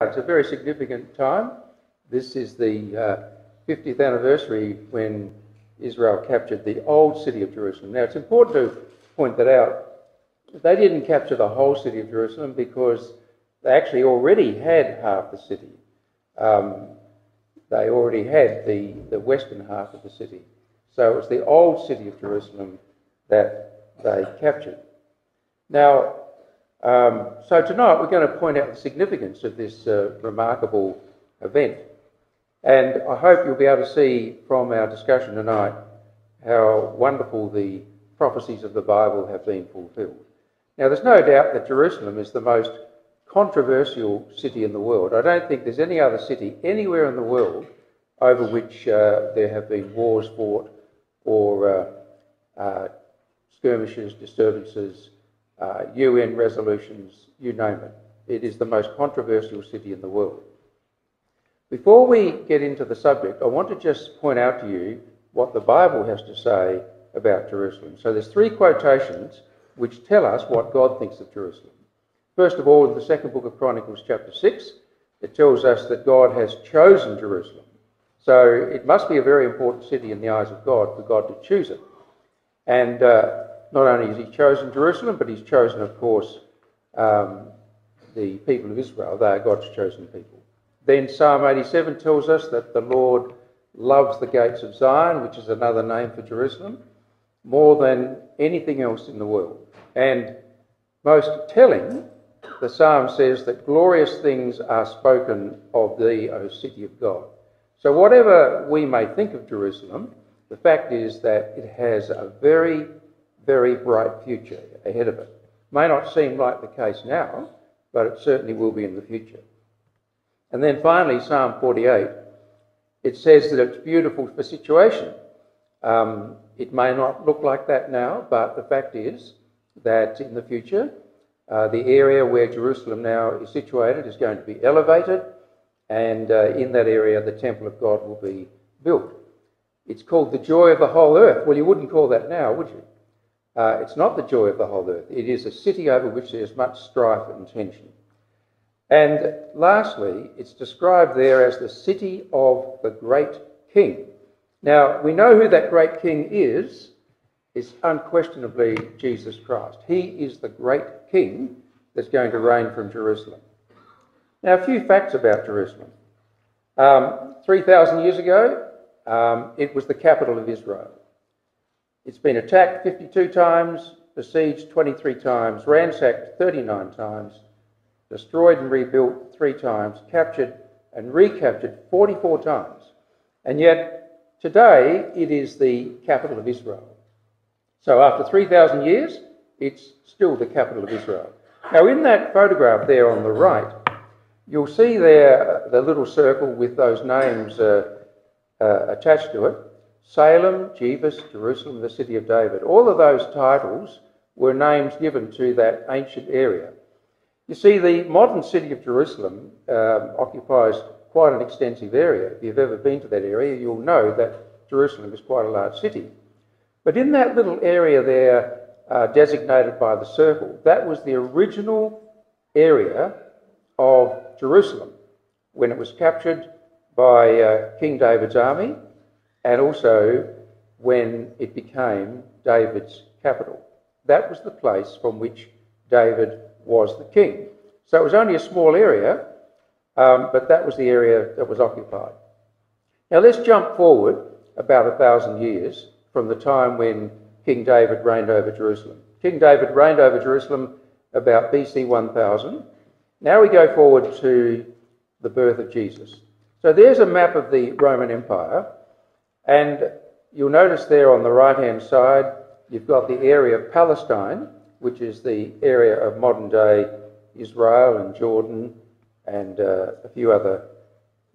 It's a very significant time. This is the 50th anniversary when Israel captured the old city of Jerusalem. Now, it's important to point that out. They didn't capture the whole city of Jerusalem because they actually already had half the city. They already had the western half of the city. So it was the old city of Jerusalem that they captured. Now, so tonight we're going to point out the significance of this remarkable event, and I hope you'll be able to see from our discussion tonight how wonderful the prophecies of the Bible have been fulfilled. Now, there's no doubt that Jerusalem is the most controversial city in the world. I don't think there's any other city anywhere in the world over which there have been wars fought or skirmishes, disturbances, UN resolutions, you name it. It is the most controversial city in the world. Before we get into the subject, I want to just point out to you what the Bible has to say about Jerusalem. So there's three quotations which tell us what God thinks of Jerusalem. First of all, in the second book of Chronicles chapter 6, it tells us that God has chosen Jerusalem. So it must be a very important city in the eyes of God for God to choose it. And not only has he chosen Jerusalem, but he's chosen, of course, the people of Israel. They are God's chosen people. Then Psalm 87 tells us that the Lord loves the gates of Zion, which is another name for Jerusalem, more than anything else in the world. And most telling, the Psalm says that glorious things are spoken of thee, O city of God. So whatever we may think of Jerusalem, the fact is that it has a very bright future ahead of it. May not seem like the case now, but it certainly will be in the future. And then finally, Psalm 48, it says that it's beautiful for situation. It may not look like that now, but the fact is that in the future, the area where Jerusalem now is situated is going to be elevated, and in that area the temple of God will be built. It's called the joy of the whole earth. Well, you wouldn't call that now, would you? It's not the joy of the whole earth. It is a city over which there is much strife and tension. And lastly, it's described there as the city of the great king. Now, we know who that great king is. It's unquestionably Jesus Christ. He is the great king that's going to reign from Jerusalem. Now, a few facts about Jerusalem. 3,000 years ago, it was the capital of Israel. It's been attacked 52 times, besieged 23 times, ransacked 39 times, destroyed and rebuilt 3 times, captured and recaptured 44 times. And yet today it is the capital of Israel. So after 3,000 years, it's still the capital of Israel. Now, in that photograph there on the right, you'll see there the little circle with those names attached to it. Salem, Jebus, Jerusalem, the city of David. All of those titles were names given to that ancient area. You see, the modern city of Jerusalem occupies quite an extensive area. If you've ever been to that area, you'll know that Jerusalem is quite a large city. But in that little area there designated by the circle, that was the original area of Jerusalem when it was captured by King David's army, and also when it became David's capital. That was the place from which David was the king. So it was only a small area, but that was the area that was occupied. Now let's jump forward about 1,000 years from the time when King David reigned over Jerusalem. King David reigned over Jerusalem about BC 1000. Now we go forward to the birth of Jesus. So there's a map of the Roman Empire. And you'll notice there on the right-hand side, you've got the area of Palestine, which is the area of modern-day Israel and Jordan and a few other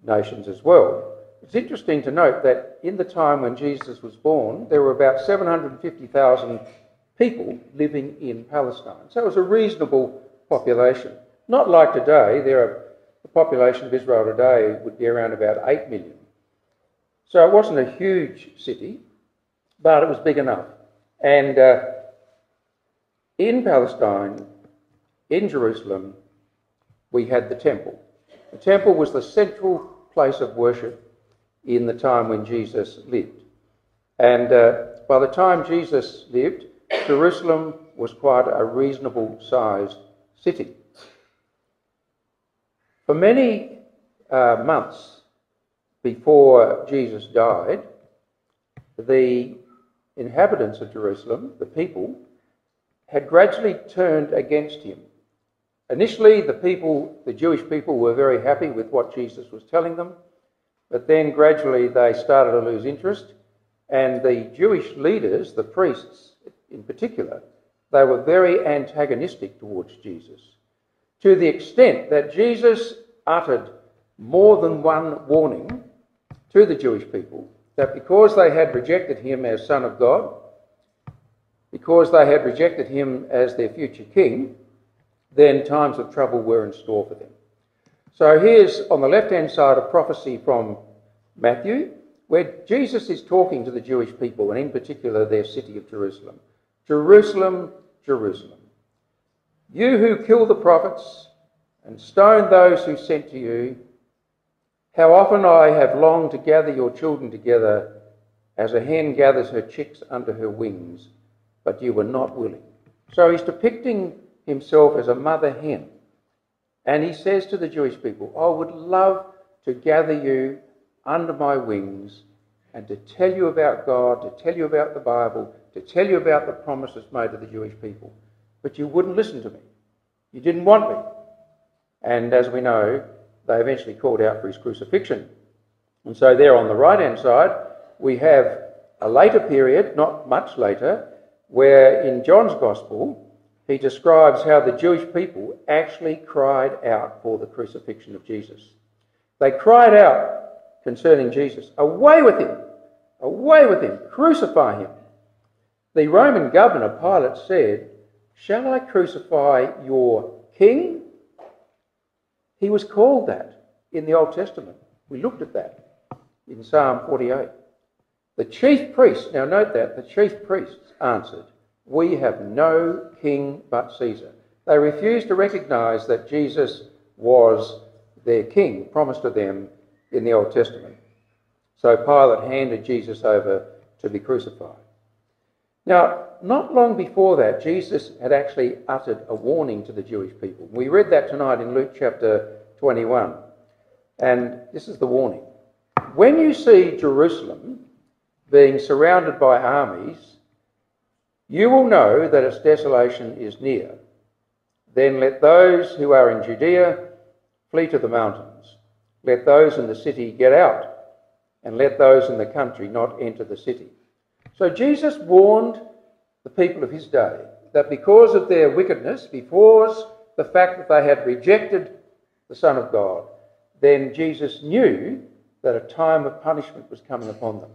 nations as well. It's interesting to note that in the time when Jesus was born, there were about 750,000 people living in Palestine. So it was a reasonable population. Not like today. The population of Israel today would be around about 8 million. So it wasn't a huge city, but it was big enough. And in Palestine, in Jerusalem, we had the temple. The temple was the central place of worship in the time when Jesus lived. And by the time Jesus lived, Jerusalem was quite a reasonable-sized city. For many months before Jesus died, the inhabitants of Jerusalem, the people, had gradually turned against him. Initially, the Jewish people were very happy with what Jesus was telling them, but then gradually they started to lose interest, and the Jewish leaders, the priests in particular, they were very antagonistic towards Jesus, to the extent that Jesus uttered more than one warning to the Jewish people that because they had rejected him as Son of God, because they had rejected him as their future king, then times of trouble were in store for them. So here's on the left-hand side a prophecy from Matthew where Jesus is talking to the Jewish people and in particular their city of Jerusalem. Jerusalem, Jerusalem, you who kill the prophets and stone those who sent to you, how often I have longed to gather your children together as a hen gathers her chicks under her wings, but you were not willing. So he's depicting himself as a mother hen. And he says to the Jewish people, I would love to gather you under my wings and to tell you about God, to tell you about the Bible, to tell you about the promises made to the Jewish people. But you wouldn't listen to me. You didn't want me. And as we know, they eventually called out for his crucifixion. And so there on the right-hand side, we have a later period, not much later, where in John's Gospel, he describes how the Jewish people actually cried out for the crucifixion of Jesus. They cried out concerning Jesus, away with him, away with him, crucify him. The Roman governor, Pilate, said, shall I crucify your king? He was called that in the Old Testament. We looked at that in Psalm 48. The chief priests, now note that, the chief priests answered, we have no king but Caesar. They refused to recognise that Jesus was their king, promised to them in the Old Testament. So Pilate handed Jesus over to be crucified. Now, not long before that, Jesus had actually uttered a warning to the Jewish people. We read that tonight in Luke chapter 21. And this is the warning. When you see Jerusalem being surrounded by armies, you will know that its desolation is near. Then let those who are in Judea flee to the mountains. Let those in the city get out, and let those in the country not enter the city. So Jesus warned the people of his day that because of their wickedness, because the fact that they had rejected the Son of God, then Jesus knew that a time of punishment was coming upon them.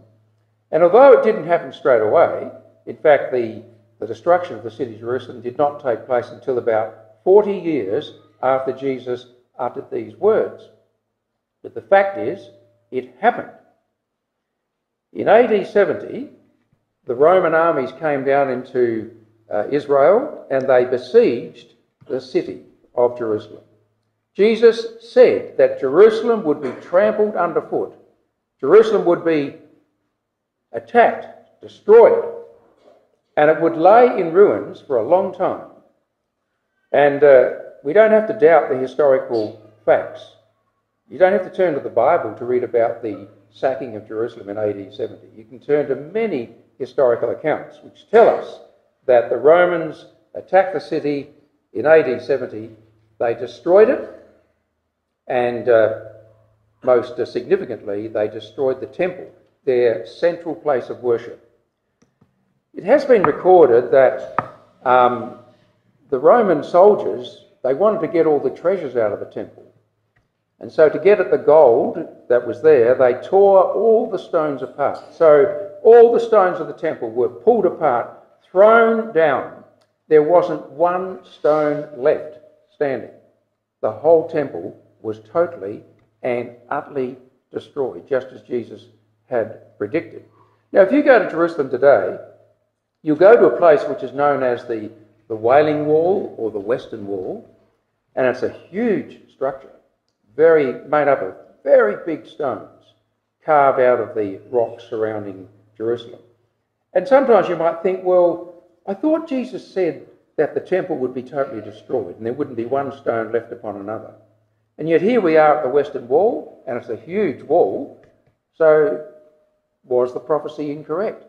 And although it didn't happen straight away, in fact, the destruction of the city of Jerusalem did not take place until about 40 years after Jesus uttered these words. But the fact is, it happened. In AD 70, the Roman armies came down into Israel and they besieged the city of Jerusalem. Jesus said that Jerusalem would be trampled underfoot. Jerusalem would be attacked, destroyed, and it would lay in ruins for a long time. And we don't have to doubt the historical facts. You don't have to turn to the Bible to read about the sacking of Jerusalem in AD 70. You can turn to many historical accounts which tell us that the Romans attacked the city in AD 70. They destroyed it, and most significantly, they destroyed the temple, their central place of worship. It has been recorded that the Roman soldiers, they wanted to get all the treasures out of the temple. And so to get at the gold that was there, they tore all the stones apart. So all the stones of the temple were pulled apart, thrown down. There wasn't one stone left standing. The whole temple was totally and utterly destroyed, just as Jesus had predicted. Now, if you go to Jerusalem today, you go to a place which is known as the Wailing Wall or the Western Wall, and it's a huge structure, made up of very big stones carved out of the rocks surrounding Jerusalem. And sometimes you might think, well, I thought Jesus said that the temple would be totally destroyed and there wouldn't be one stone left upon another. And yet here we are at the Western Wall, and it's a huge wall, so was the prophecy incorrect?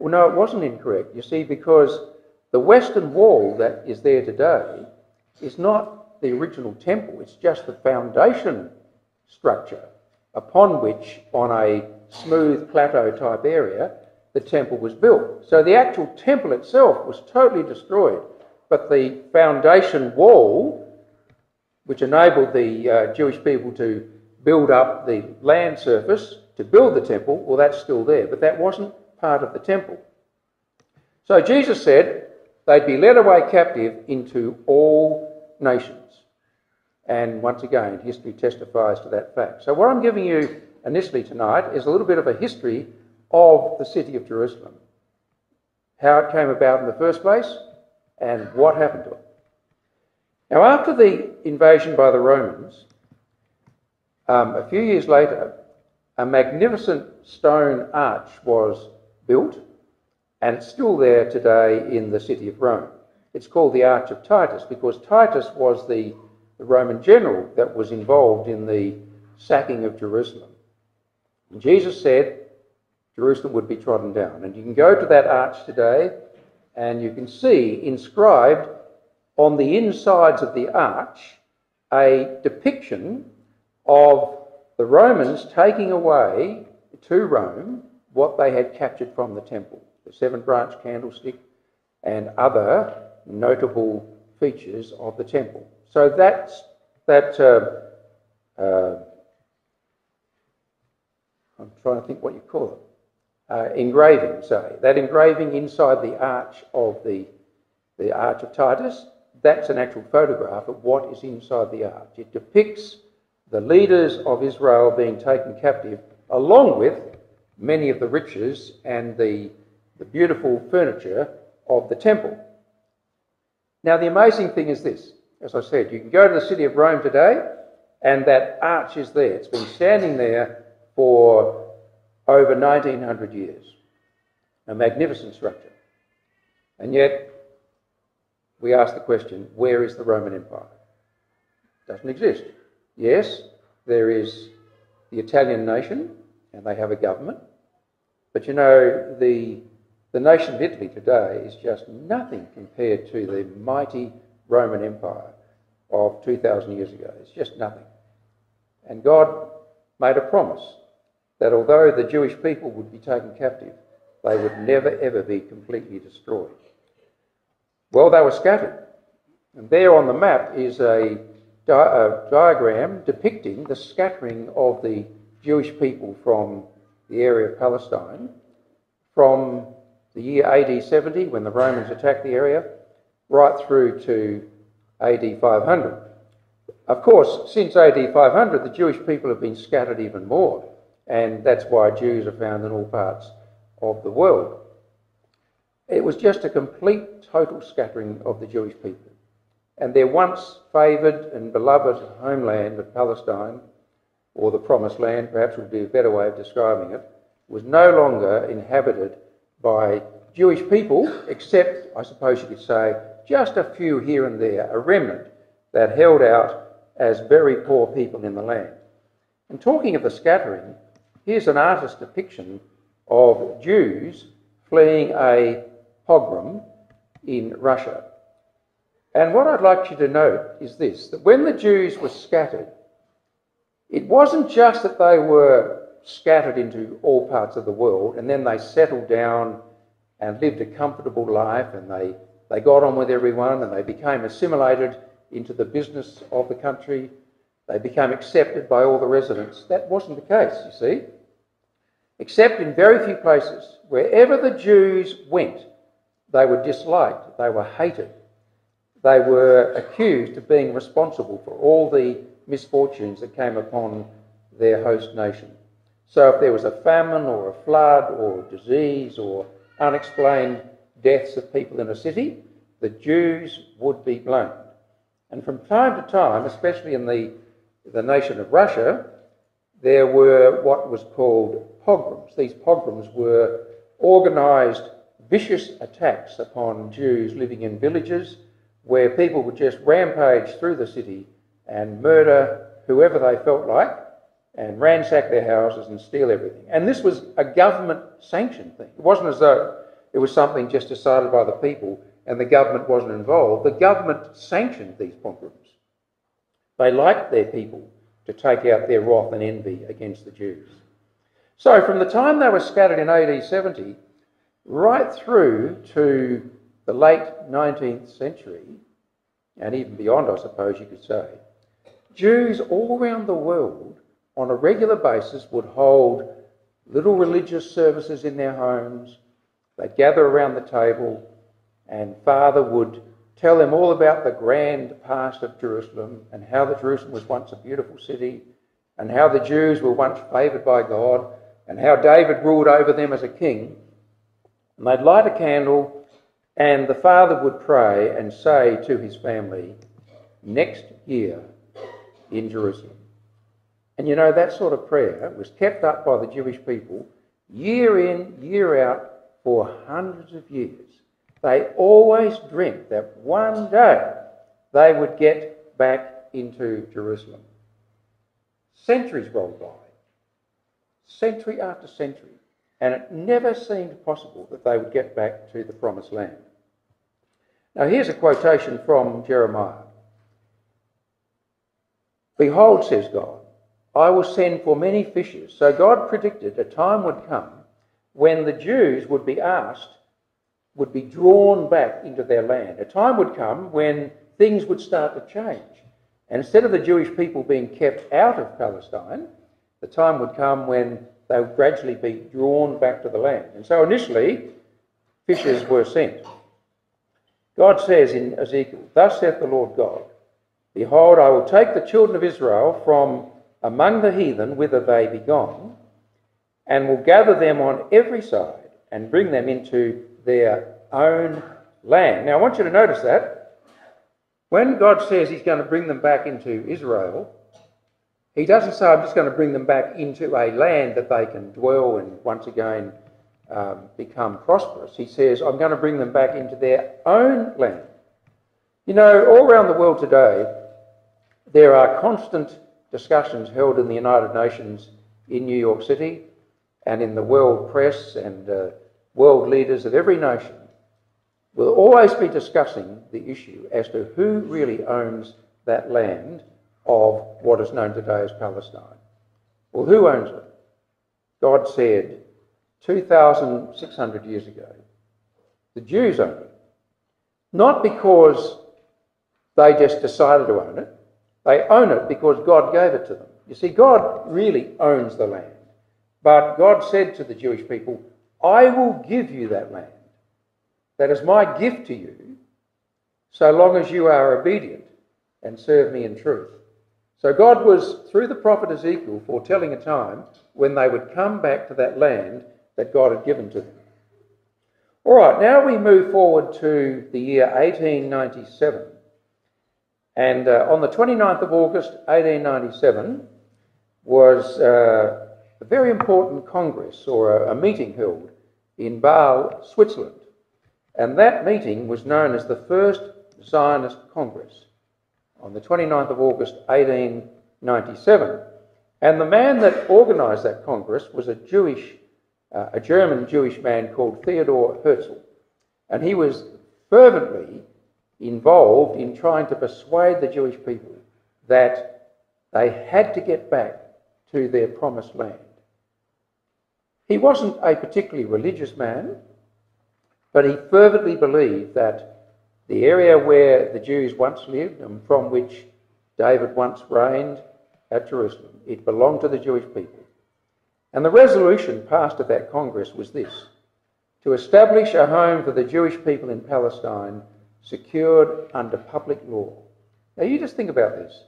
Well, no, it wasn't incorrect, you see, because the Western Wall that is there today is not the original temple, it's just the foundation structure upon which, on a smooth plateau type area, the temple was built. So the actual temple itself was totally destroyed, but the foundation wall, which enabled the Jewish people to build up the land surface to build the temple, well, that's still there, but that wasn't part of the temple. So Jesus said they'd be led away captive into all nations. And once again, history testifies to that fact. So what I'm giving you initially tonight is a little bit of a history of the city of Jerusalem, how it came about in the first place and what happened to it. Now, after the invasion by the Romans, a few years later, a magnificent stone arch was built, and it's still there today in the city of Rome. It's called the Arch of Titus because Titus was the Roman general that was involved in the sacking of Jerusalem. And Jesus said Jerusalem would be trodden down. And you can go to that arch today and you can see inscribed on the insides of the arch a depiction of the Romans taking away to Rome what they had captured from the temple, the seven-branch candlestick and other notable features of the temple. So I'm trying to think what you call it, engraving, say. That engraving inside the arch of the Arch of Titus, that's an actual photograph of what is inside the arch. It depicts the leaders of Israel being taken captive, along with many of the riches and the beautiful furniture of the temple. Now, the amazing thing is this. As I said, you can go to the city of Rome today and that arch is there. It's been standing there for over 1900 years, a magnificent structure. And yet, we ask the question, where is the Roman Empire? It doesn't exist. Yes, there is the Italian nation, and they have a government. But, you know, the nation of Italy today is just nothing compared to the mighty Roman Empire of 2,000 years ago. It's just nothing. And God made a promise that although the Jewish people would be taken captive, they would never, ever be completely destroyed. Well, they were scattered. And there on the map is a diagram depicting the scattering of the Jewish people from the area of Palestine from the year AD 70, when the Romans attacked the area, right through to AD 500. Of course, since AD 500, the Jewish people have been scattered even more, and that's why Jews are found in all parts of the world. It was just a complete, total scattering of the Jewish people. And their once favoured and beloved homeland of Palestine, or the Promised Land, perhaps would be a better way of describing it, was no longer inhabited by Jewish people, except, I suppose you could say, just a few here and there, a remnant that held out as very poor people in the land. And talking of the scattering, here's an artist's depiction of Jews fleeing a pogrom in Russia. And what I'd like you to note is this, that when the Jews were scattered, it wasn't just that they were scattered into all parts of the world and then they settled down and lived a comfortable life and they got on with everyone and they became assimilated into the business of the country. They became accepted by all the residents. That wasn't the case, you see. Except in very few places. Wherever the Jews went, they were disliked, they were hated. They were accused of being responsible for all the misfortunes that came upon their host nation. So if there was a famine or a flood or disease or unexplained deaths of people in a city, the Jews would be blamed. And from time to time, especially in the the nation of Russia, there were what was called pogroms. These pogroms were organised, vicious attacks upon Jews living in villages where people would just rampage through the city and murder whoever they felt like and ransack their houses and steal everything. And this was a government-sanctioned thing. It wasn't as though it was something just decided by the people and the government wasn't involved. The government sanctioned these pogroms. They liked their people to take out their wrath and envy against the Jews. So from the time they were scattered in AD 70 right through to the late 19th century, and even beyond, I suppose you could say, Jews all around the world on a regular basis would hold little religious services in their homes. They'd gather around the table and Father would tell them all about the grand past of Jerusalem and how that Jerusalem was once a beautiful city and how the Jews were once favoured by God and how David ruled over them as a king. And they'd light a candle and the Father would pray and say to his family, next year in Jerusalem. And you know, that sort of prayer was kept up by the Jewish people year in, year out, for hundreds of years. They always dreamt that one day they would get back into Jerusalem. Centuries rolled by, century after century, and it never seemed possible that they would get back to the promised land. Now here's a quotation from Jeremiah. Behold, says God, I will send for many fishes. So God predicted a time would come when the Jews would be asked, would be drawn back into their land. A time would come when things would start to change. And instead of the Jewish people being kept out of Palestine, the time would come when they would gradually be drawn back to the land. And so initially, fishers were sent. God says in Ezekiel, thus saith the Lord God, behold, I will take the children of Israel from among the heathen, whither they be gone, and will gather them on every side and bring them into their own land. Now I want you to notice that. When God says he's going to bring them back into Israel, he doesn't say I'm just going to bring them back into a land that they can dwell and once again become prosperous. He says I'm going to bring them back into their own land. You know, all around the world today, there are constant discussions held in the United Nations in New York City and in the world press and world leaders of every nation will always be discussing the issue as to who really owns that land of what is known today as Palestine. Well, who owns it? God said 2,600 years ago, the Jews own it. Not because they just decided to own it. They own it because God gave it to them. You see, God really owns the land. But God said to the Jewish people, I will give you that land. That is my gift to you, so long as you are obedient and serve me in truth. So God was, through the prophet Ezekiel, foretelling a time when they would come back to that land that God had given to them. All right, now we move forward to the year 1897. And on the 29th of August, 1897, was a very important congress or a meeting held in Basel, Switzerland. And that meeting was known as the First Zionist Congress on the 29th of August, 1897. And the man that organised that congress was a German Jewish man called Theodor Herzl. And he was fervently involved in trying to persuade the Jewish people that they had to get back to their promised land. He wasn't a particularly religious man, but he fervently believed that the area where the Jews once lived and from which David once reigned at Jerusalem, it belonged to the Jewish people. And the resolution passed at that Congress was this: to establish a home for the Jewish people in Palestine secured under public law. Now you just think about this.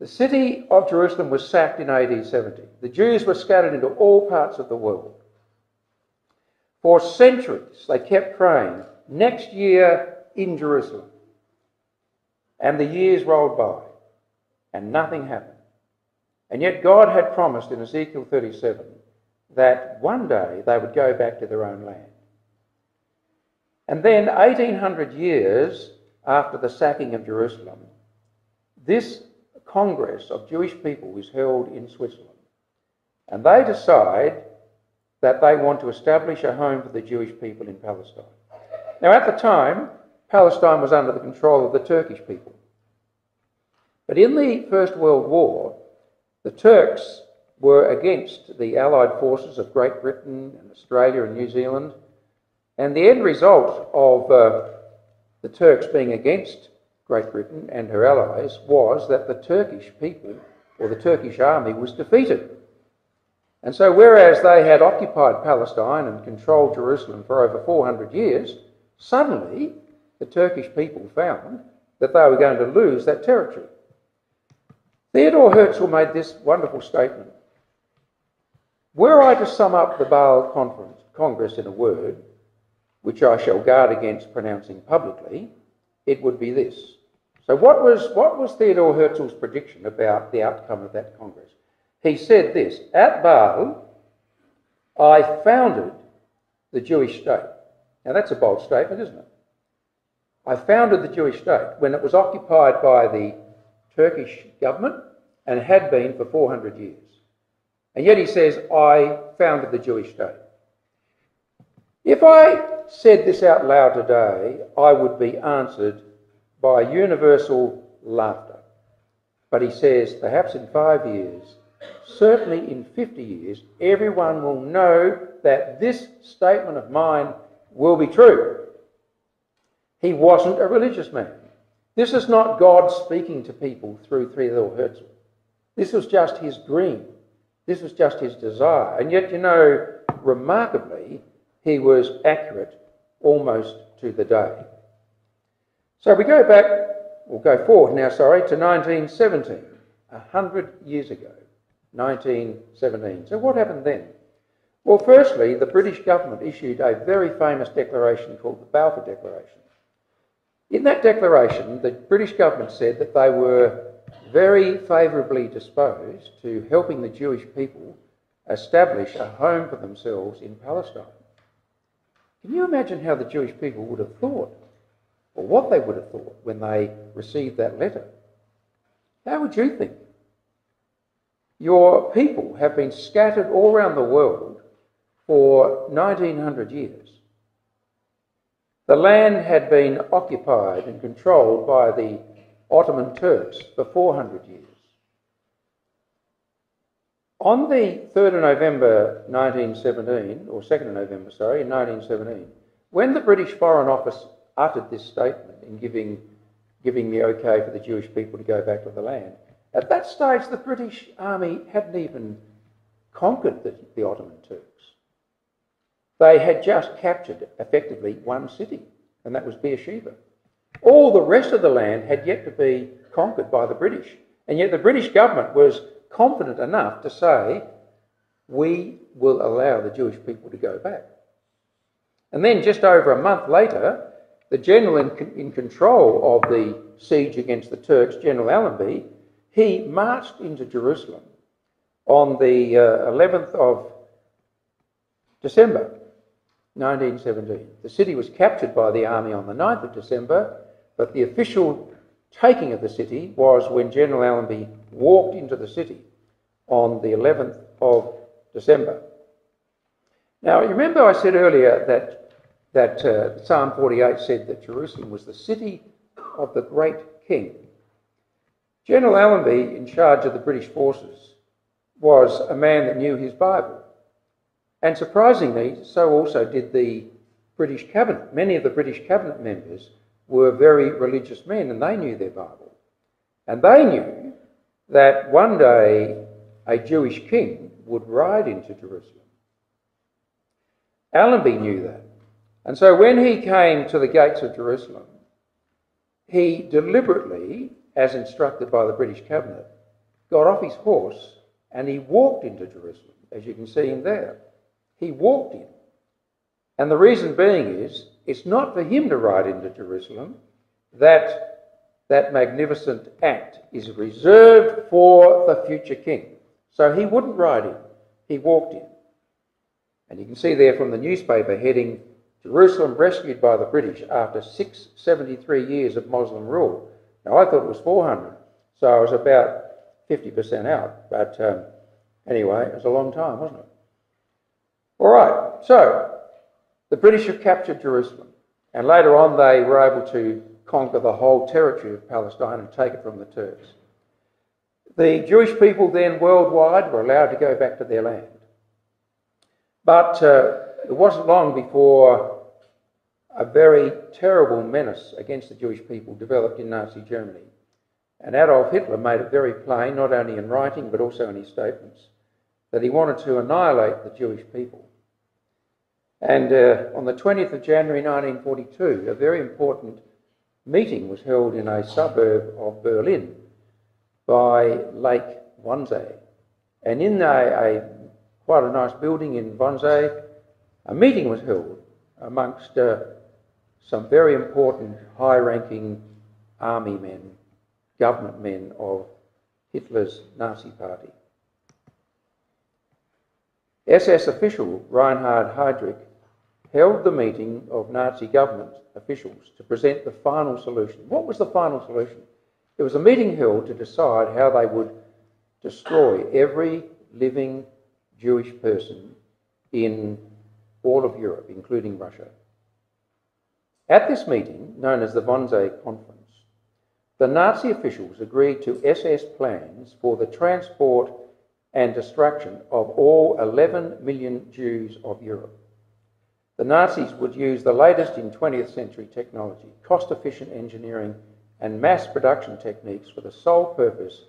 The city of Jerusalem was sacked in AD 70. The Jews were scattered into all parts of the world. For centuries, they kept praying, next year in Jerusalem. And the years rolled by, and nothing happened. And yet God had promised in Ezekiel 37 that one day they would go back to their own land. And then 1,800 years after the sacking of Jerusalem, this Congress of Jewish people is held in Switzerland. And they decide that they want to establish a home for the Jewish people in Palestine. Now, at the time, Palestine was under the control of the Turkish people. But in the First World War, the Turks were against the Allied forces of Great Britain and Australia and New Zealand. And the end result of the Turks being against Great Britain and her allies was that the Turkish people, or the Turkish army, was defeated. And so whereas they had occupied Palestine and controlled Jerusalem for over 400 years, suddenly the Turkish people found that they were going to lose that territory. Theodor Herzl made this wonderful statement. Were I to sum up the Basel Congress in a word, which I shall guard against pronouncing publicly, it would be this. So what was Theodor Herzl's prediction about the outcome of that Congress? He said this: at Basel, I founded the Jewish state. Now that's a bold statement, isn't it? I founded the Jewish state when it was occupied by the Turkish government and had been for 400 years. And yet he says, I founded the Jewish state. If I said this out loud today, I would be answered by universal laughter. But he says, perhaps in 5 years, certainly in 50 years, everyone will know that this statement of mine will be true. He wasn't a religious man. This is not God speaking to people through Theodor Herzl. This was just his dream. This was just his desire. And yet, you know, remarkably, he was accurate almost to the day. So we go back, or go forward now, sorry, to 1917, 100 years ago. 1917. So what happened then? Well, firstly, the British government issued a very famous declaration called the Balfour Declaration. In that declaration, the British government said that they were very favourably disposed to helping the Jewish people establish a home for themselves in Palestine. Can you imagine how the Jewish people would have thought, or what they would have thought when they received that letter? How would you think? Your people have been scattered all around the world for 1900 years. The land had been occupied and controlled by the Ottoman Turks for 400 years. On the 3rd of November 1917, or 2nd of November, sorry, in 1917, when the British Foreign Office uttered this statement in giving the okay for the Jewish people to go back to the land, at that stage, the British army hadn't even conquered the Ottoman Turks. They had just captured, effectively, one city, and that was Beersheba. All the rest of the land had yet to be conquered by the British, and yet the British government was confident enough to say, we will allow the Jewish people to go back. And then just over a month later, the general in control of the siege against the Turks, General Allenby, he marched into Jerusalem on the 11th of December 1917. The city was captured by the army on the 9th of December, but the official taking of the city was when General Allenby walked into the city on the 11th of December. Now, remember I said earlier that Psalm 48 said that Jerusalem was the city of the great king. General Allenby, in charge of the British forces, was a man that knew his Bible. And surprisingly, so also did the British cabinet. Many of the British cabinet members were very religious men, and they knew their Bible. And they knew that one day a Jewish king would ride into Jerusalem. Allenby knew that. And so when he came to the gates of Jerusalem, he deliberately, as instructed by the British cabinet, got off his horse and he walked into Jerusalem, as you can see him there. He walked in. And the reason being is, it's not for him to ride into Jerusalem. That magnificent act is reserved for the future king. So he wouldn't ride in, he walked in. And you can see there from the newspaper heading, Jerusalem rescued by the British after 673 years of Muslim rule. Now I thought it was 400, so I was about 50% out, but anyway, it was a long time, wasn't it? All right, so the British have captured Jerusalem, and later on they were able to conquer the whole territory of Palestine and take it from the Turks. The Jewish people then worldwide were allowed to go back to their land. But it wasn't long before a very terrible menace against the Jewish people developed in Nazi Germany. And Adolf Hitler made it very plain, not only in writing but also in his statements, that he wanted to annihilate the Jewish people. And on the 20th of January 1942, a very important meeting was held in a suburb of Berlin by Lake Wannsee. And in quite a nice building in Wannsee, a meeting was held amongst some very important high-ranking army men, government men of Hitler's Nazi party. SS official Reinhard Heydrich held the meeting of Nazi government officials to present the final solution. What was the final solution? It was a meeting held to decide how they would destroy every living Jewish person in all of Europe, including Russia. At this meeting, known as the Wannsee Conference, the Nazi officials agreed to SS plans for the transport and destruction of all 11 million Jews of Europe. The Nazis would use the latest in 20th century technology, cost-efficient engineering and mass production techniques for the sole purpose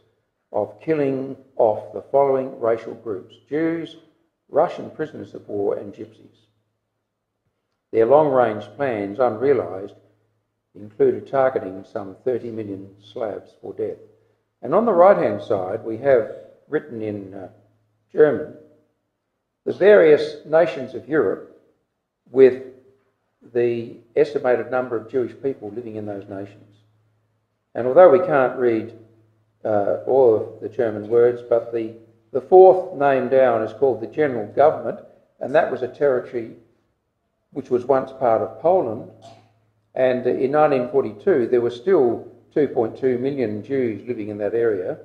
of killing off the following racial groups: Jews, Russian prisoners of war and gypsies. Their long-range plans, unrealised, included targeting some 30 million Slavs for death. And on the right-hand side, we have written in German, the various nations of Europe with the estimated number of Jewish people living in those nations. And although we can't read all of the German words, but the fourth name down is called the General Government, and that was a territory which was once part of Poland. And in 1942, there were still 2.2 million Jews living in that area.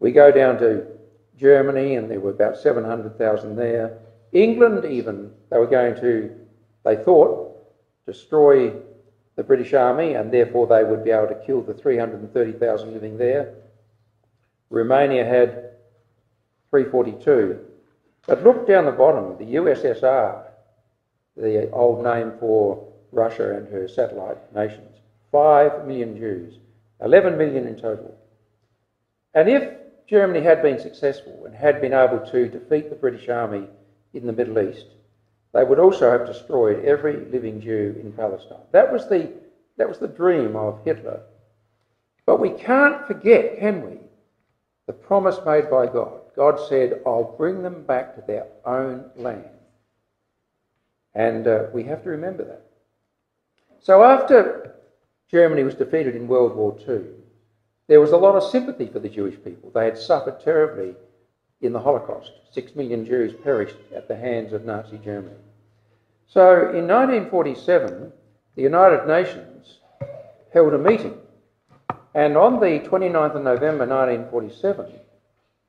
We go down to Germany, and there were about 700,000 there. England even, they were going to, they thought, destroy the British Army, and therefore they would be able to kill the 330,000 living there. Romania had 342. But look down the bottom, the USSR, the old name for Russia and her satellite nations. 5 million Jews, 11 million in total. And if Germany had been successful and had been able to defeat the British army in the Middle East, they would also have destroyed every living Jew in Palestine. That was the dream of Hitler. But we can't forget, can we, the promise made by God. God said, I'll bring them back to their own land. And we have to remember that. So after Germany was defeated in World War II, there was a lot of sympathy for the Jewish people. They had suffered terribly in the Holocaust. 6 million Jews perished at the hands of Nazi Germany. So in 1947, the United Nations held a meeting. And on the 29th of November 1947,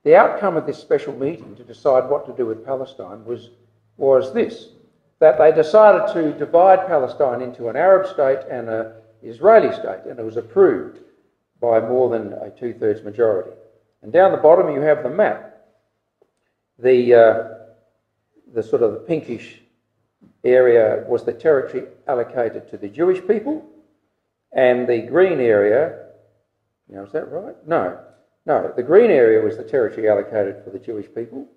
the outcome of this special meeting to decide what to do with Palestine was this: that they decided to divide Palestine into an Arab state and an Israeli state, and it was approved by more than a two-thirds majority. And down the bottom you have the map, the sort of the pinkish area was the territory allocated to the Jewish people, and the green area, now is that right? No, the green area was the territory allocated for the Jewish people,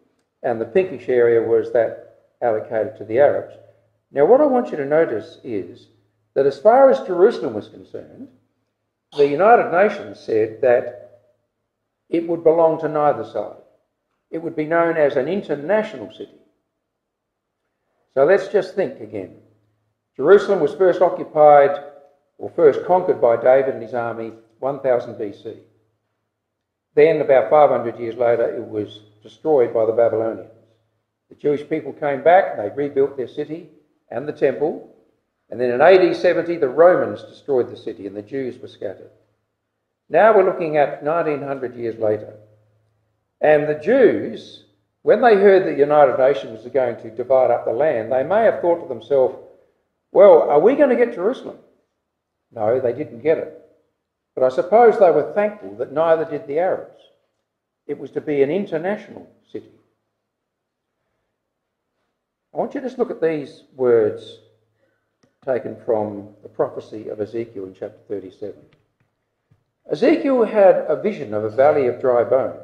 and the pinkish area was that allocated to the Arabs. Now what I want you to notice is that as far as Jerusalem was concerned, the United Nations said that it would belong to neither side. It would be known as an international city. So let's just think again. Jerusalem was first occupied or first conquered by David and his army 1000 BC. Then, about 500 years later, it was destroyed by the Babylonians. The Jewish people came back, they rebuilt their city and the temple, and then in AD 70, the Romans destroyed the city and the Jews were scattered. Now we're looking at 1900 years later. And the Jews, when they heard that the United Nations are going to divide up the land, they may have thought to themselves, well, are we going to get Jerusalem? No, they didn't get it. But I suppose they were thankful that neither did the Arabs. It was to be an international city. I want you to just look at these words taken from the prophecy of Ezekiel in chapter 37. Ezekiel had a vision of a valley of dry bones,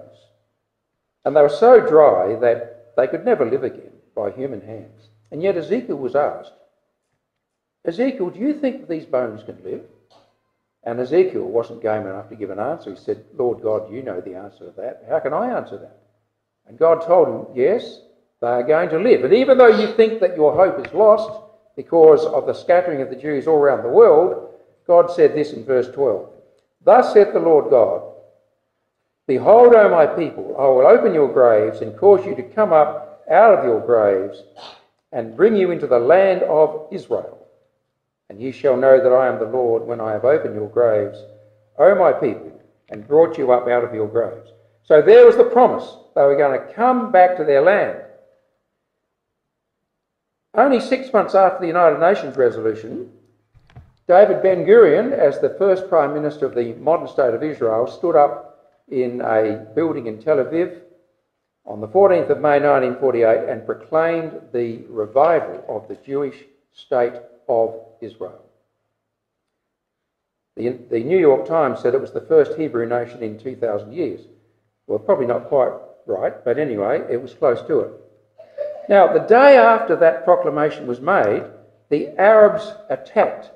and they were so dry that they could never live again by human hands. And yet Ezekiel was asked, Ezekiel, do you think these bones can live? And Ezekiel wasn't game enough to give an answer. He said, Lord God, you know the answer to that. How can I answer that? And God told him, yes, they are going to live. And even though you think that your hope is lost because of the scattering of the Jews all around the world, God said this in verse 12. Thus saith the Lord God, Behold, O my people, I will open your graves and cause you to come up out of your graves and bring you into the land of Israel. And ye shall know that I am the Lord when I have opened your graves, O my people, and brought you up out of your graves. So there was the promise. They were going to come back to their land. Only 6 months after the United Nations resolution, David Ben-Gurion, as the first Prime Minister of the modern state of Israel, stood up in a building in Tel Aviv on the 14th of May 1948 and proclaimed the revival of the Jewish state of Israel. The New York Times said it was the first Hebrew nation in 2,000 years. Well, probably not quite right, but anyway, it was close to it. Now, the day after that proclamation was made, the Arabs attacked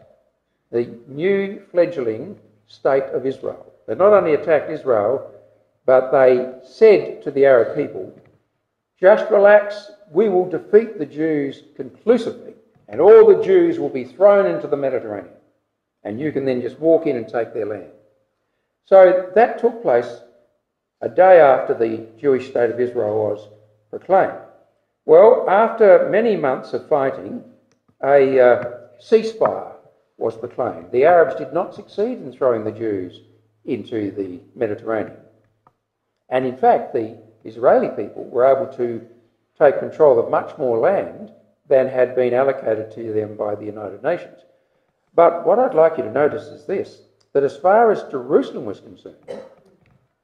the new fledgling state of Israel. They not only attacked Israel, but they said to the Arab people, just relax, we will defeat the Jews conclusively, and all the Jews will be thrown into the Mediterranean, and you can then just walk in and take their land. So that took place a day after the Jewish state of Israel was proclaimed. Well, after many months of fighting, a ceasefire was proclaimed. The Arabs did not succeed in throwing the Jews into the Mediterranean. And in fact, the Israeli people were able to take control of much more land than had been allocated to them by the United Nations. But what I'd like you to notice is this, that as far as Jerusalem was concerned,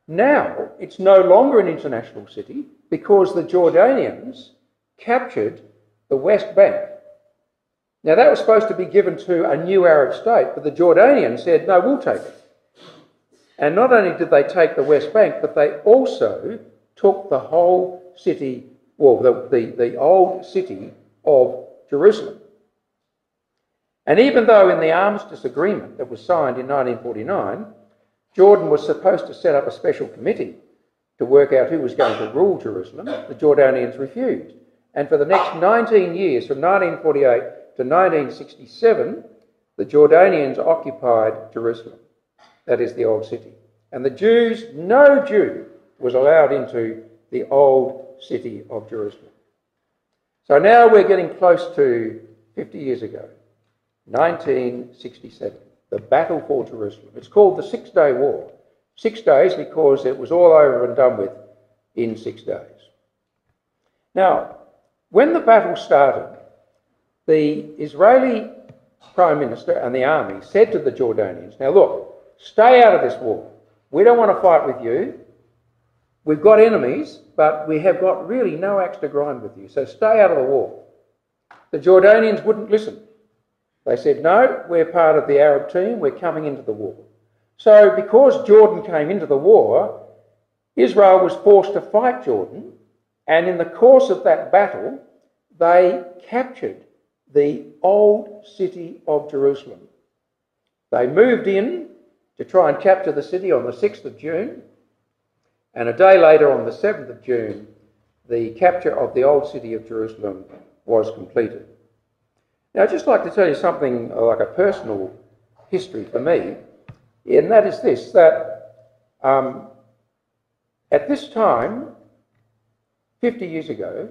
now it's no longer an international city because the Jordanians captured the West Bank. Now that was supposed to be given to a new Arab state, but the Jordanians said, no, we'll take it. And not only did they take the West Bank, but they also took the whole city, well, the old city of Jerusalem. And even though in the armistice agreement that was signed in 1949, Jordan was supposed to set up a special committee to work out who was going to rule Jerusalem, the Jordanians refused. And for the next 19 years, from 1948 to 1967, the Jordanians occupied Jerusalem, that is the old city. And the Jews, no Jew was allowed into the old city of Jerusalem. So now we're getting close to 50 years ago, 1967, the battle for Jerusalem. It's called the Six Day War. 6 days because it was all over and done with in 6 days. Now, when the battle started, the Israeli Prime Minister and the army said to the Jordanians, now look, stay out of this war. We don't want to fight with you. We've got enemies, but we have got really no axe to grind with you, so stay out of the war. The Jordanians wouldn't listen. They said, no, we're part of the Arab team, we're coming into the war. So because Jordan came into the war, Israel was forced to fight Jordan, and in the course of that battle, they captured the old city of Jerusalem. They moved in to try and capture the city on the 6th of June, and a day later, on the 7th of June, the capture of the old city of Jerusalem was completed. Now, I'd just like to tell you something like a personal history for me, and that is this, that At this time, 50 years ago,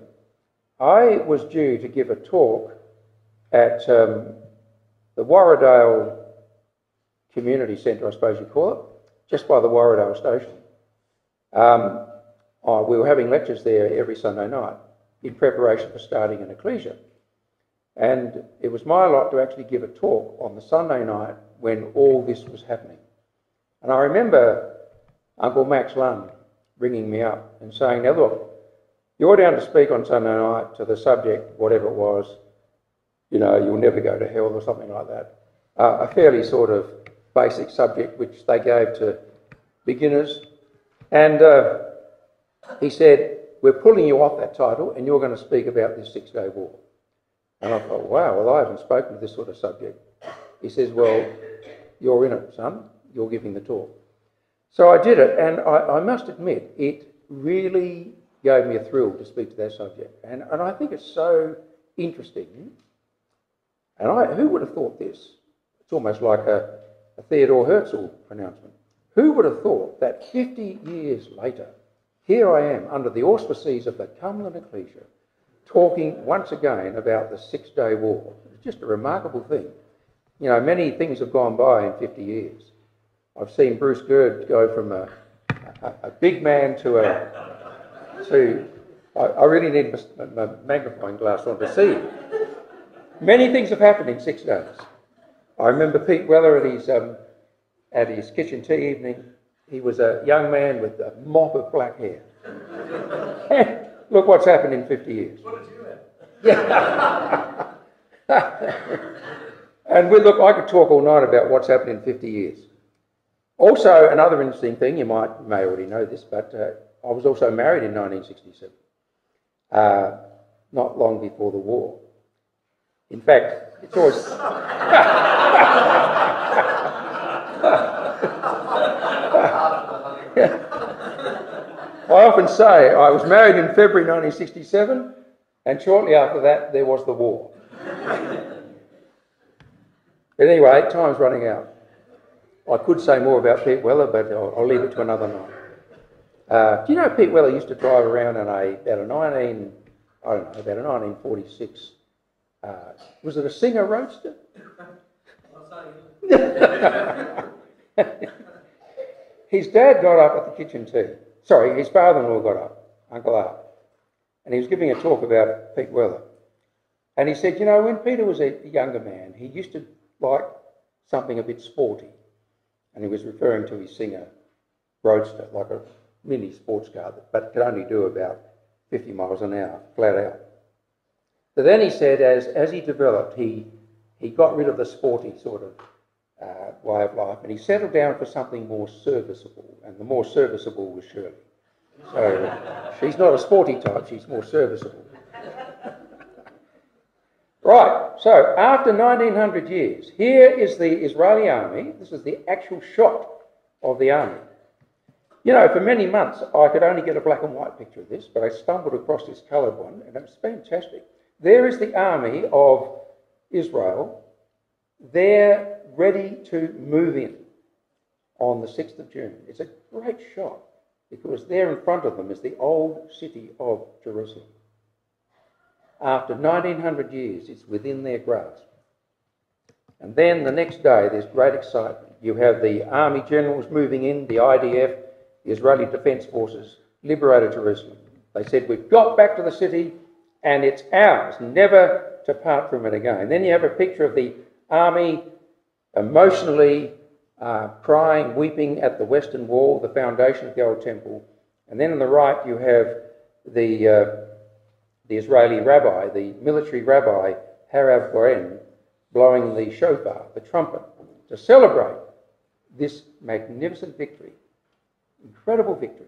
I was due to give a talk at the Warradale Community Centre, I suppose you call it, just by the Warradale Station. We were having lectures there every Sunday night in preparation for starting an ecclesia. And it was my lot to actually give a talk on the Sunday night when all this was happening. And I remember Uncle Max Lund ringing me up and saying, "Now look, you're down to speak on Sunday night to the subject, whatever it was, you know, you'll never go to hell or something like that." A fairly sort of basic subject which they gave to beginners. And he said, "We're pulling you off that title and you're going to speak about this Six-Day War." And I thought, wow, well, I haven't spoken to this sort of subject. He says, "Well, you're in it, son. You're giving the talk." So I did it, and I must admit, it really gave me a thrill to speak to that subject. And I think it's so interesting. And who would have thought this? It's almost like a Theodor Herzl pronouncement. Who would have thought that 50 years later, here I am under the auspices of the Cumberland Ecclesia, talking once again about the Six-Day War. It's just a remarkable thing. You know, many things have gone by in 50 years. I've seen Bruce Gerd go from a big man I really need my magnifying glass on to see. Many things have happened in 6 days. I remember Pete Weller at his kitchen tea evening. He was a young man with a mop of black hair. Look what's happened in 50 years. What did you have? Yeah. And look, I could talk all night about what's happened in 50 years. Also, another interesting thing, you may already know this, but I was also married in 1967, not long before the war. In fact, it's always... I often say I was married in February 1967, and shortly after that there was the war. But anyway, time's running out. I could say more about Pete Weller, but I'll leave it to another night. Do you know Pete Weller used to drive around in about a 1946? Was it a Singer Roadster? His dad got up at the kitchen tea. Sorry, his father-in-law got up, Uncle Art, and he was giving a talk about Pete Weller. And he said, you know, when Peter was a younger man, he used to like something a bit sporty. And he was referring to his Singer Roadster, like a mini sports car, but could only do about 50 miles an hour, flat out. But then he said, as he developed, he got rid of the sporty sort of way of life, and he settled down for something more serviceable, and the more serviceable was Shirley. So she's not a sporty type, she's more serviceable. Right, so after 1900 years, here is the Israeli army. This is the actual shot of the army. You know, for many months I could only get a black and white picture of this, but I stumbled across this coloured one, and it was fantastic. There is the army of Israel. They're ready to move in on the 6th of June. It's a great shot because there in front of them is the old city of Jerusalem. After 1900 years, it's within their grasp. And then the next day, there's great excitement. You have the army generals moving in, the IDF, the Israeli Defence Forces, liberated Jerusalem. They said, "We've got back to the city and it's ours, never to part from it again." Then you have a picture of the army emotionally crying, weeping at the Western Wall, the foundation of the Old Temple. And then on the right you have the Israeli rabbi, the military rabbi, Harav Goren, blowing the shofar, the trumpet, to celebrate this magnificent victory, incredible victory,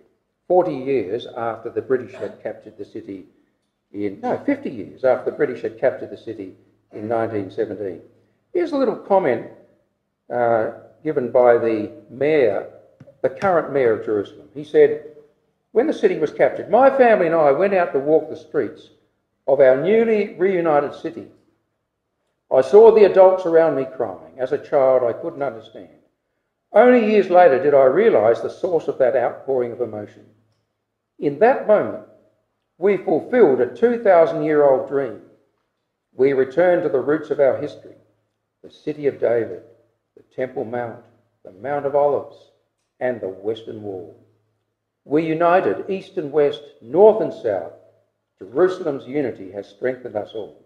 40 years after the British had captured the city in... No, 50 years after the British had captured the city in 1917. Here's a little comment given by the mayor, the current mayor of Jerusalem. He said, "When the city was captured, my family and I went out to walk the streets of our newly reunited city. I saw the adults around me crying. As a child, I couldn't understand. Only years later did I realise the source of that outpouring of emotion. In that moment, we fulfilled a 2,000-year-old dream. We returned to the roots of our history, the city of David, the Temple Mount, the Mount of Olives, and the Western Wall. We united East and West, North and South. Jerusalem's unity has strengthened us all.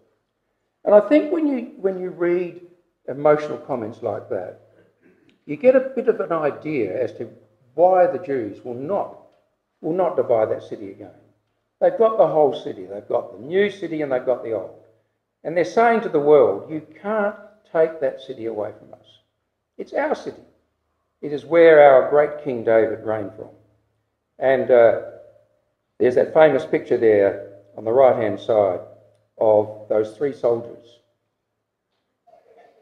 And I think when you read emotional comments like that, you get a bit of an idea as to why the Jews will not divide that city again. They've got the whole city. They've got the new city and they've got the old. And they're saying to the world, you can't take that city away from us. It's our city. It is where our great King David reigned from. And there's that famous picture there on the right-hand side of those three soldiers.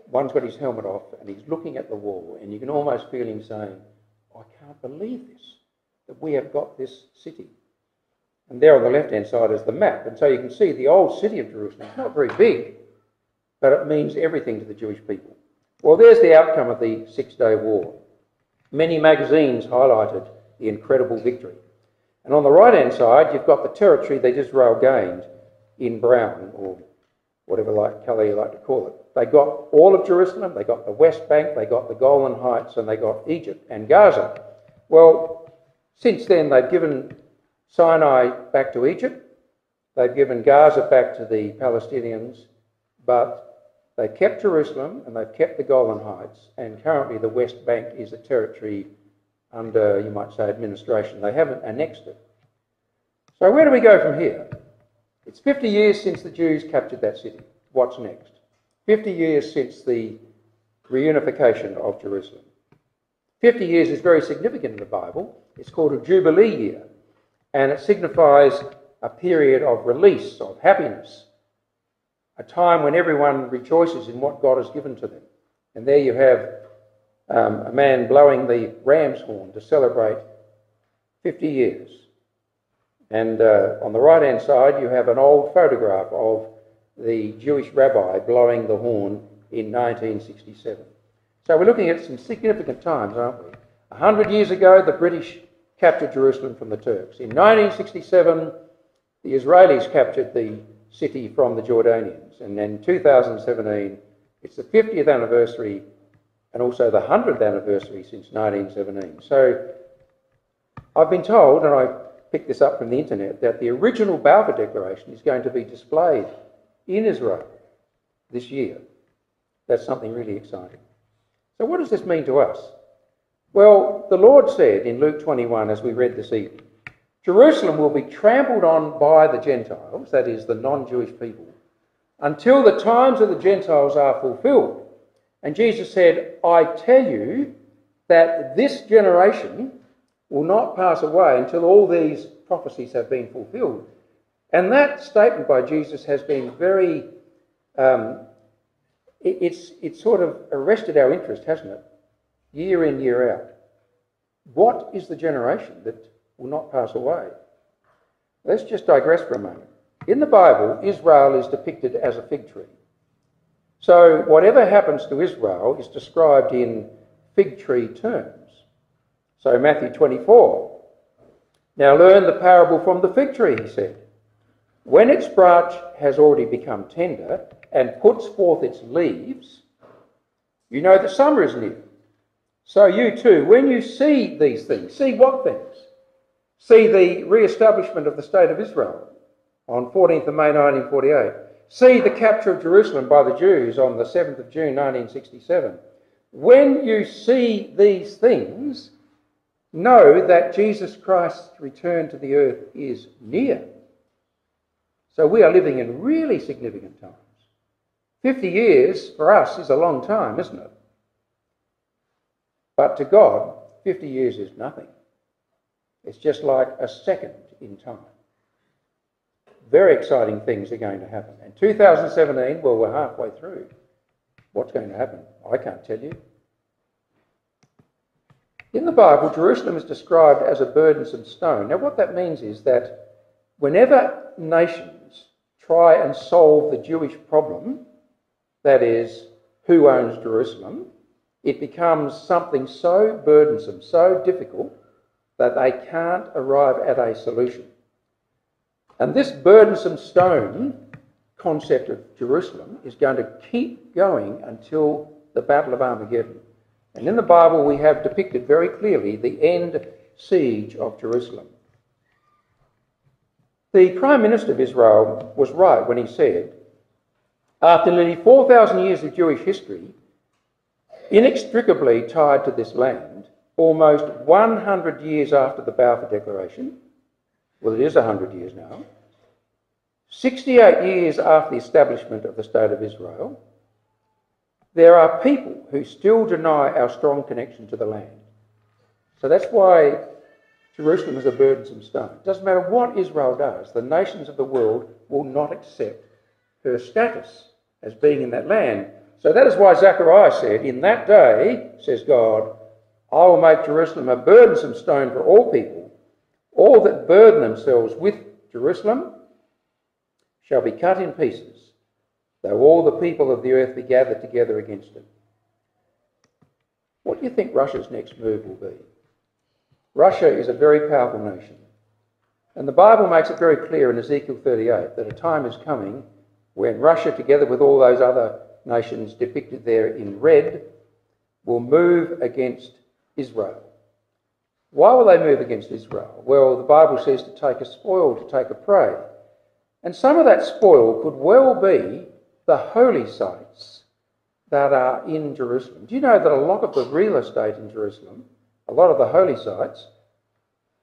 One's got his helmet off and he's looking at the wall, and you can almost feel him saying, I can't believe this, that we have got this city. And there on the left-hand side is the map. And so you can see the old city of Jerusalem. It's not very big, but it means everything to the Jewish people. Well, there's the outcome of the Six-Day War. Many magazines highlighted the incredible victory. And on the right-hand side, you've got the territory that Israel gained in brown, or whatever colour you like to call it. They got all of Jerusalem, they got the West Bank, they got the Golan Heights, and they got Egypt and Gaza. Well, since then, they've given Sinai back to Egypt, they've given Gaza back to the Palestinians, but they've kept Jerusalem and they've kept the Golan Heights, and currently the West Bank is a territory under, you might say, administration. They haven't annexed it. So where do we go from here? It's 50 years since the Jews captured that city. What's next? 50 years since the reunification of Jerusalem. 50 years is very significant in the Bible. It's called a Jubilee year. And it signifies a period of release, of happiness, a time when everyone rejoices in what God has given to them. And there you have a man blowing the ram's horn to celebrate 50 years. And on the right-hand side, you have an old photograph of the Jewish rabbi blowing the horn in 1967. So we're looking at some significant times, aren't we? 100 years ago, the British captured Jerusalem from the Turks. In 1967, the Israelis captured the city from the Jordanians. And in 2017, it's the 50th anniversary and also the 100th anniversary since 1917. So I've been told, and I picked this up from the internet, that the original Balfour Declaration is going to be displayed in Israel this year. That's something really exciting. So what does this mean to us? Well, the Lord said in Luke 21, as we read this evening, Jerusalem will be trampled on by the Gentiles, that is, the non-Jewish people, until the times of the Gentiles are fulfilled. And Jesus said, I tell you that this generation will not pass away until all these prophecies have been fulfilled. And that statement by Jesus has been very, it's sort of arrested our interest, hasn't it? Year in, year out. What is the generation that will not pass away? Let's just digress for a moment. In the Bible, Israel is depicted as a fig tree. So whatever happens to Israel is described in fig tree terms. So Matthew 24. Now learn the parable from the fig tree, he said. When its branch has already become tender and puts forth its leaves, you know that summer is near. So you too, when you see these things, see what things? See the re-establishment of the State of Israel on 14th of May 1948. See the capture of Jerusalem by the Jews on the 7th of June 1967. When you see these things, know that Jesus Christ's return to the earth is near. So we are living in really significant times. 50 years for us is a long time, isn't it? But to God, 50 years is nothing. It's just like a second in time. Very exciting things are going to happen. And 2017, well, we're halfway through. What's going to happen? I can't tell you. In the Bible, Jerusalem is described as a burdensome stone. Now, what that means is that whenever nations try and solve the Jewish problem, that is, who owns Jerusalem, it becomes something so burdensome, so difficult, that they can't arrive at a solution. And this burdensome stone concept of Jerusalem is going to keep going until the Battle of Armageddon. And in the Bible we have depicted very clearly the end siege of Jerusalem. The Prime Minister of Israel was right when he said, after nearly 4,000 years of Jewish history, inextricably tied to this land, almost 100 years after the Balfour Declaration, well, it is 100 years now, 68 years after the establishment of the State of Israel, there are people who still deny our strong connection to the land. So that's why Jerusalem is a burdensome stone. It doesn't matter what Israel does, the nations of the world will not accept her status as being in that land. So that is why Zechariah said, in that day, says God, I will make Jerusalem a burdensome stone for all people. All that burden themselves with Jerusalem shall be cut in pieces, though all the people of the earth be gathered together against it. What do you think Russia's next move will be? Russia is a very powerful nation. And the Bible makes it very clear in Ezekiel 38 that a time is coming when Russia, together with all those other nations depicted there in red, will move against Israel. Why will they move against Israel? Well, the Bible says to take a spoil, to take a prey. And some of that spoil could well be the holy sites that are in Jerusalem. Do you know that a lot of the real estate in Jerusalem, a lot of the holy sites,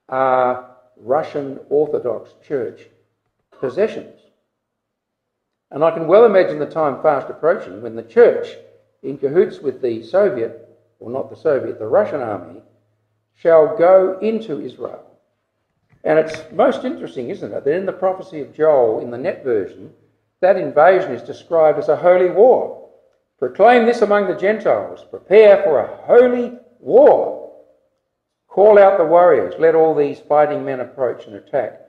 are Russian Orthodox Church possessions? And I can well imagine the time fast approaching when the church, in cahoots with the Soviet, or not the Soviet, the Russian army, shall go into Israel. And it's most interesting, isn't it, that in the prophecy of Joel, in the net version, that invasion is described as a holy war. Proclaim this among the Gentiles, prepare for a holy war. Call out the warriors, let all these fighting men approach and attack.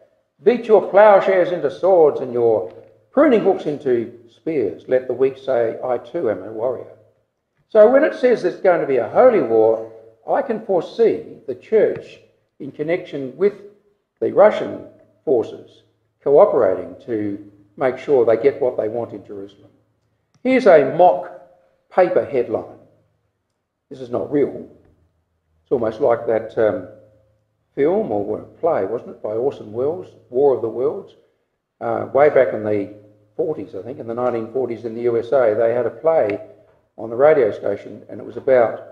Beat your ploughshares into swords and your pruning hooks into spears. Let the weak say, I too am a warrior. So when it says there's going to be a holy war, I can foresee the church in connection with the Russian forces cooperating to make sure they get what they want in Jerusalem. Here's a mock paper headline. This is not real. It's almost like that film or play, wasn't it, by Orson Welles, War of the Worlds. Way back in the 40s, I think, in the 1940s in the USA, they had a play on the radio station, and it was about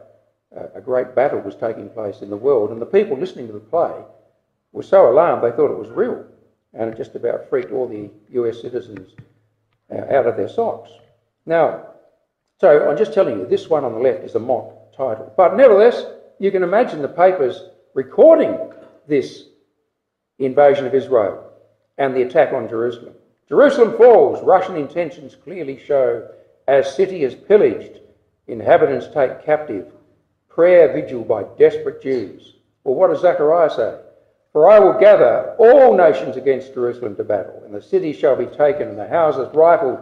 a great battle was taking place in the world, and the people listening to the play were so alarmed they thought it was real, and it just about freaked all the US citizens out of their socks. Now, so I'm just telling you, this one on the left is a mock title, but nevertheless, you can imagine the papers recording this invasion of Israel and the attack on Jerusalem. Jerusalem falls, Russian intentions clearly show, as city is pillaged, inhabitants take captive, prayer vigil by desperate Jews. Well, what does Zechariah say? For I will gather all nations against Jerusalem to battle, and the city shall be taken, and the houses rifled,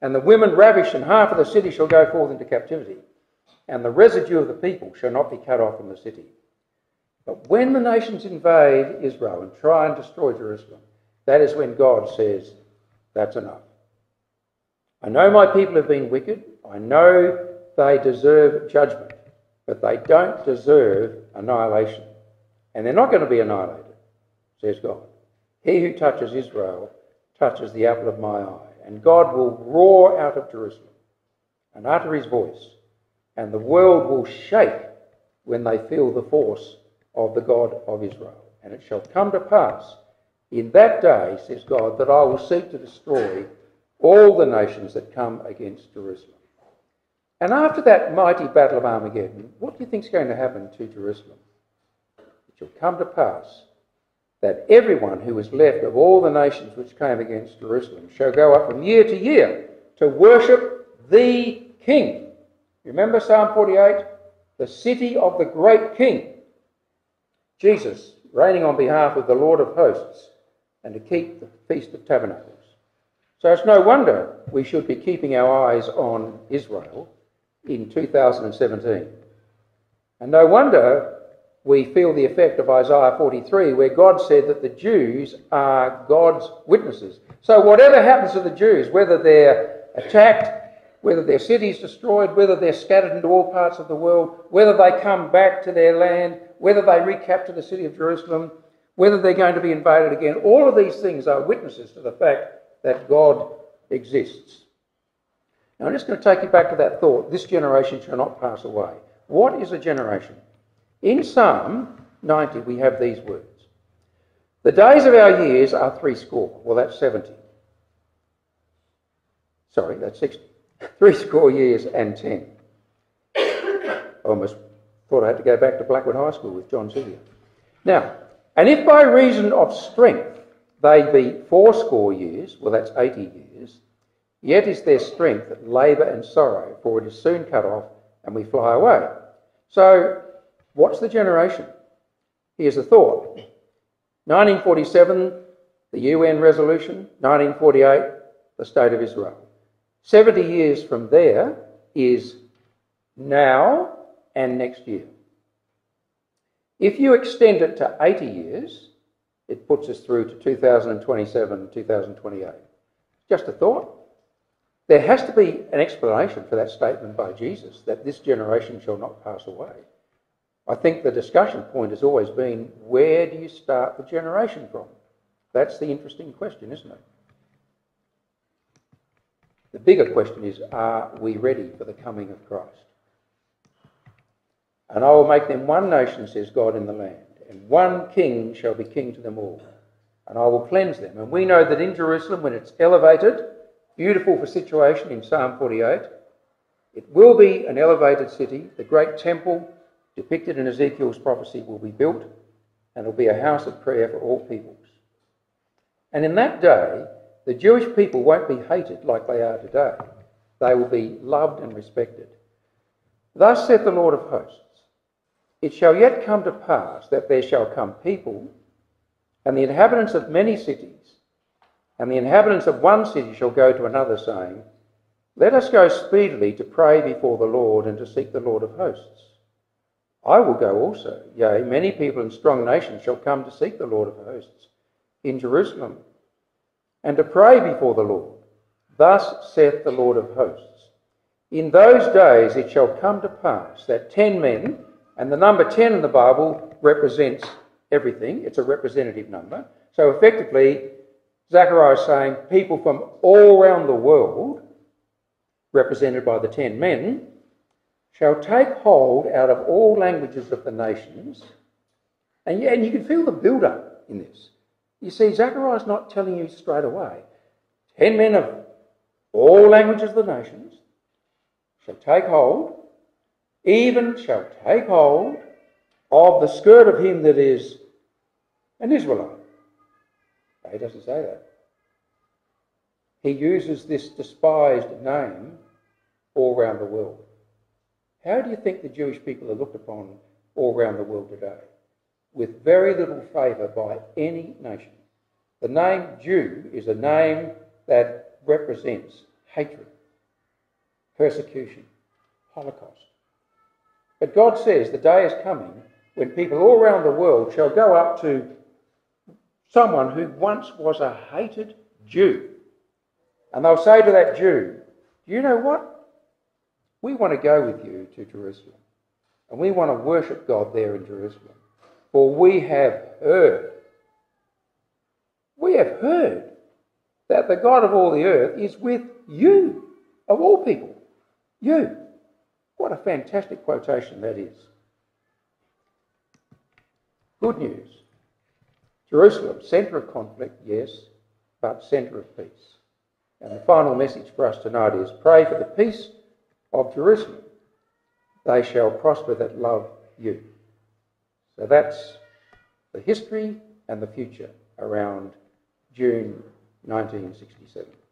and the women ravished, and half of the city shall go forth into captivity, and the residue of the people shall not be cut off from the city. But when the nations invade Israel and try and destroy Jerusalem, that is when God says, that's enough. I know my people have been wicked. I know they deserve judgment, but they don't deserve annihilation. And they're not going to be annihilated, says God. He who touches Israel touches the apple of my eye, and God will roar out of Jerusalem and utter his voice, and the world will shake when they feel the force of the God of Israel. And it shall come to pass in that day, says God, that I will seek to destroy all the nations that come against Jerusalem. And after that mighty battle of Armageddon, what do you think is going to happen to Jerusalem? It shall come to pass that everyone who is left of all the nations which came against Jerusalem shall go up from year to year to worship the King. Remember Psalm 48? The city of the great King, Jesus, reigning on behalf of the Lord of hosts, and to keep the Feast of Tabernacles. So it's no wonder we should be keeping our eyes on Israel in 2017. And no wonder we feel the effect of Isaiah 43, where God said that the Jews are God's witnesses. So whatever happens to the Jews, whether they're attacked, whether their city's destroyed, whether they're scattered into all parts of the world, whether they come back to their land, whether they recapture the city of Jerusalem, whether they're going to be invaded again, all of these things are witnesses to the fact that God exists. Now I'm just going to take you back to that thought, this generation shall not pass away. What is a generation? In Psalm 90 we have these words. The days of our years are 70. Well, that's 70. Sorry, that's 60. 70 years and 10. I almost thought I had to go back to Blackwood High School with John Sevier. Now, and if by reason of strength they be 80 years, well, that's 80 years, yet is their strength labour and sorrow, for it is soon cut off, and we fly away. So, what's the generation? Here's the thought. 1947, the UN resolution. 1948, the State of Israel. 70 years from there is now and next year. If you extend it to 80 years, it puts us through to 2027 and 2028. Just a thought. There has to be an explanation for that statement by Jesus, that this generation shall not pass away. I think the discussion point has always been, where do you start the generation from? That's the interesting question, isn't it? The bigger question is, are we ready for the coming of Christ? And I will make them one nation, says God, in the land, and one king shall be king to them all, and I will cleanse them. And we know that in Jerusalem, when it's elevated, beautiful for situation in Psalm 48, it will be an elevated city. The great temple depicted in Ezekiel's prophecy will be built, and it will be a house of prayer for all peoples. And in that day, the Jewish people won't be hated like they are today. They will be loved and respected. Thus saith the Lord of hosts, it shall yet come to pass that there shall come people, and the inhabitants of many cities, and the inhabitants of one city shall go to another, saying, let us go speedily to pray before the Lord and to seek the Lord of hosts. I will go also, yea, many people and strong nations shall come to seek the Lord of hosts in Jerusalem, and to pray before the Lord. Thus saith the Lord of hosts, in those days it shall come to pass that 10 men, and the number 10 in the Bible represents everything. It's a representative number. So effectively, Zechariah is saying people from all around the world, represented by the 10 men, shall take hold out of all languages of the nations. And you can feel the build-up in this. You see, Zechariah's not telling you straight away. 10 men of all languages of the nations shall take hold, even shall take hold of the skirt of him that is an Israelite. No, he doesn't say that. He uses this despised name all around the world. How do you think the Jewish people are looked upon all around the world today? With very little favour by any nation. The name Jew is a name that represents hatred, persecution, Holocaust. But God says the day is coming when people all around the world shall go up to someone who once was a hated Jew, and they'll say to that Jew, you know what? We want to go with you to Jerusalem, and we want to worship God there in Jerusalem. For we have heard that the God of all the earth is with you, of all people, you. What a fantastic quotation that is. Good news. Jerusalem, centre of conflict, yes, but centre of peace. And the final message for us tonight is, pray for the peace of Jerusalem. They shall prosper that love you. So that's the history and the future around June 1967.